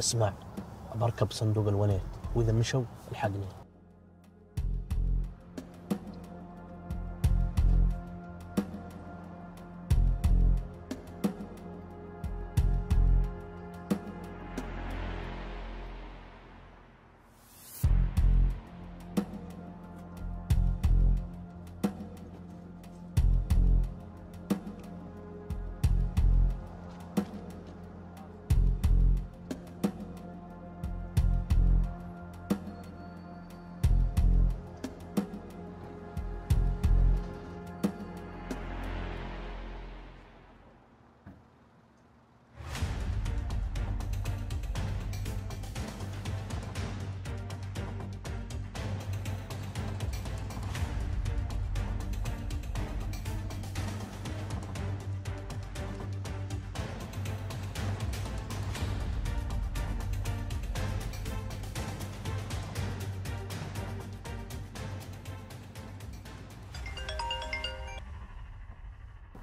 اسمع، بركب صندوق الونيت واذا مشوا الحقني.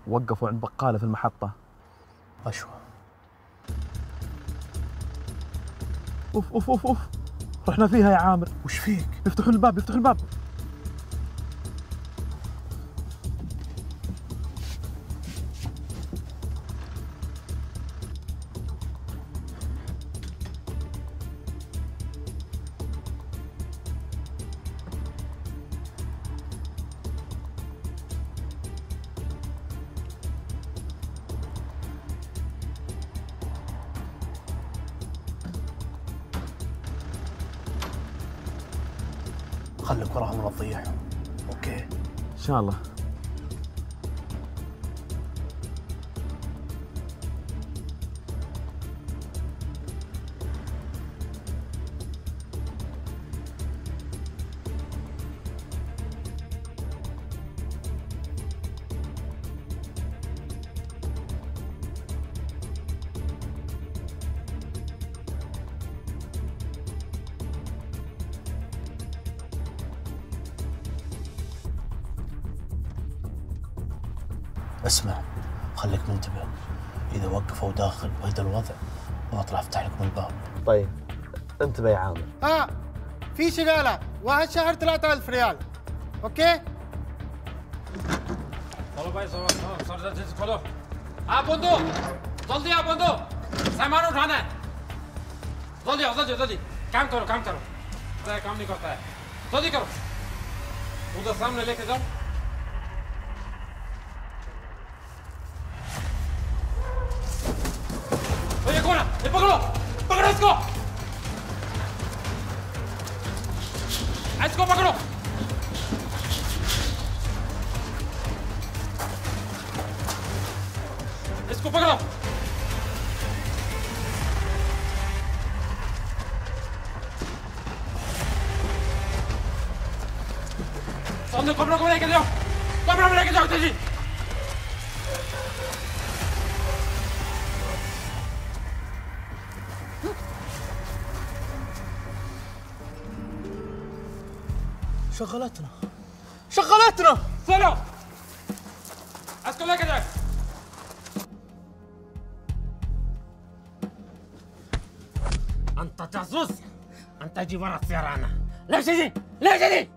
وقفوا عند بقالة في المحطة. أشوى. أوف أوف أوف أوف، رحنا فيها يا عامر. وش فيك؟ بيفتحون الباب، بيفتحون الباب. خليك وراهم ولا تضيع. اوكي ان شاء الله. اسمع، خليك منتبه، اذا وقفوا داخل بهذا الوضع واطلع افتح لكم الباب. طيب انتبه يا عامر. في شغاله، واحد شهر 3000 ريال. اوكي طلبوا باي صور صار جلسه كله. بندق جلدي، بندق سامان उठाना جلدي جلدي جلدي. काम करो काम करो क्या काम नहीं करता है जल्दी करो उधर सामने लेके जाओ. شغلتنا شغلتنا. سلام اسكت لك كده. انت جاسوس، انت جبار السيارة. انا ليش تجي ليش تجي